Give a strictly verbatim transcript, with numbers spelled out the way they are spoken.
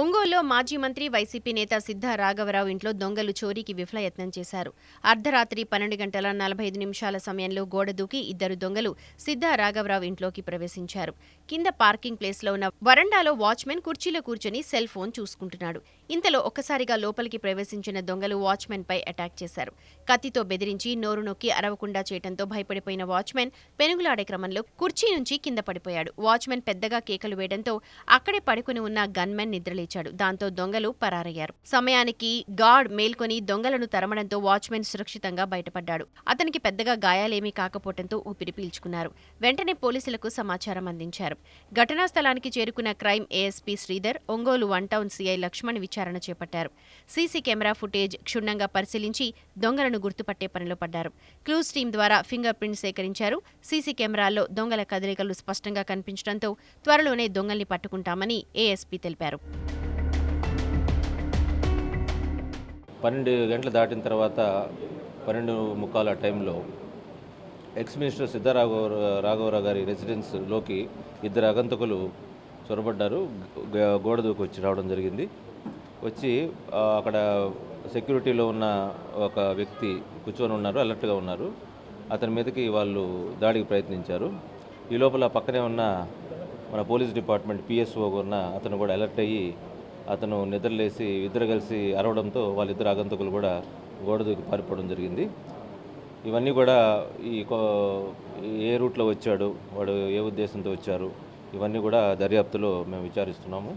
ఒంగోలులో మాజీ మంత్రి వైసీపీ నేత సిద్ధ రాఘవరావు ఇంట్లో దొంగలు చోరీకి విఫలయత్నం చేశారు. అర్ధరాత్రి పన్నెండు గంటల నలభై ఐదు నిమిషాల సమయంలో గోడ దూకి ఇద్దరు దొంగలు సిద్ధ రాఘవరావు ఇంట్లోకి ప్రవేశించారు. కింద పార్కింగ్ ప్లేస్లో ఉన్న వరండాలో వాచ్మెన్ కుర్చీలో కూర్చొని సెల్ ఫోన్ చూసుకుంటున్నాడు. ఇంతలో ఒక్కసారిగా లోపలికి ప్రవేశించిన దొంగలు వాచ్మెన్పై అటాక్ చేశారు. కత్తితో బెదిరించి నోరు నొక్కి అరవకుండా చేయడంతో భయపడిపోయిన వాచ్మెన్ పెనుగులాడే క్రమంలో కుర్చీ నుంచి కింద పడిపోయాడు. వాచ్మెన్ పెద్దగా కేకలు వేయడంతో అక్కడే పడుకుని ఉన్న గన్మెన్ నిద్ర లేచాడు. దాంతో దొంగలు పరారయ్యారు. సమయానికి గార్డ్ మేల్కొని దొంగలను తరమడంతో వాచ్మెన్ సురక్షితంగా బయటపడ్డాడు. అతనికి పెద్దగా గాయాలేమీ కాకపోవడంతో ఊపిరి పీల్చుకున్నారు. వెంటనే పోలీసులకు సమాచారం అందించారు. ఘటనా స్థలానికి చేరుకున్న crime ASP Sridhar, Ongole one town CI Laxman విచారణ చేపట్టారు. సీసీ కెమెరా ఫుటేజ్ క్షుణ్ణంగా పరిశీలించి దొంగలను గుర్తుపట్టే పనిలో పడ్డారు. క్లూస్ టీమ్ ద్వారా ఫింగర్ ప్రింట్ సేకరించారు. సీసీ కెమెరాల్లో దొంగల కదలికలు స్పష్టంగా కనిపించడంతో త్వరలోనే దొంగల్ని పట్టుకుంటామని ఏఎస్పీ తెలిపారు. పన్నెండు గంటలు దాటిన తర్వాత పన్నెండు ముక్కాల టైంలో ఎక్స్ మినిస్టర్ సిద్ధ రాఘవ రాఘవరావు గారి రెసిడెన్స్లోకి ఇద్దరు ఆగంతకులు చొరబడ్డారు. గోడ దూకి వచ్చి రావడం జరిగింది. వచ్చి అక్కడ సెక్యూరిటీలో ఉన్న ఒక వ్యక్తి కూర్చొని ఉన్నారు, అలర్ట్గా ఉన్నారు. అతని మీదకి వాళ్ళు దాడికి ప్రయత్నించారు. ఈ లోపల పక్కనే ఉన్న మన పోలీస్ డిపార్ట్మెంట్ పిఎస్ఓ ఉన్న అతను కూడా అలర్ట్ అయ్యి అతను నిద్రలేసి ఇద్దరు కలిసి అరవడంతో వాళ్ళిద్దరు ఆగంతకులు కూడా గోడ దూకి పారిపోవడం జరిగింది. ఇవన్నీ కూడా ఈ ఏ రూట్లో వచ్చాడు వాడు, ఏ ఉద్దేశంతో వచ్చారు, ఇవన్నీ కూడా దర్యాప్తులో మేము విచారిస్తున్నాము.